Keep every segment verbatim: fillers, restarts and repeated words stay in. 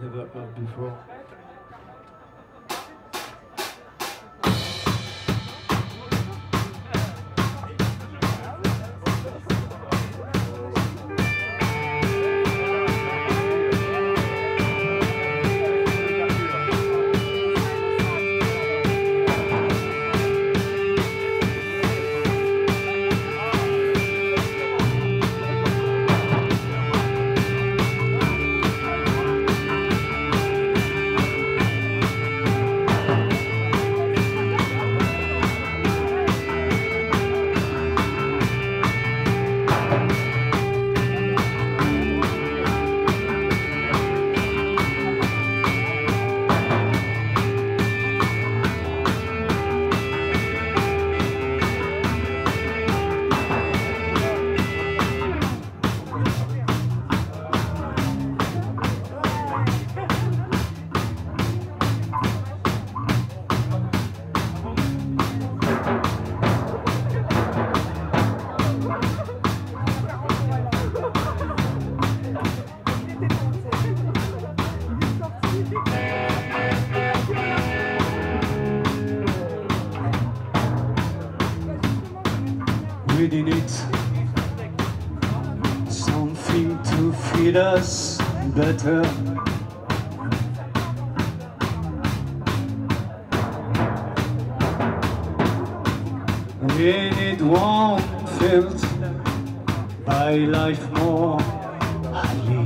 development before. We did it, something to feed us better. We need one filled by life more highly.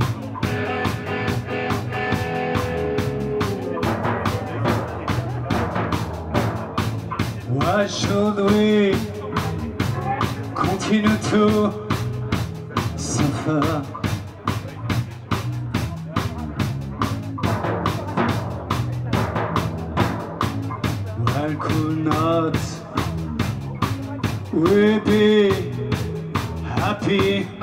Why should we continue to suffer? Why could not we be happy?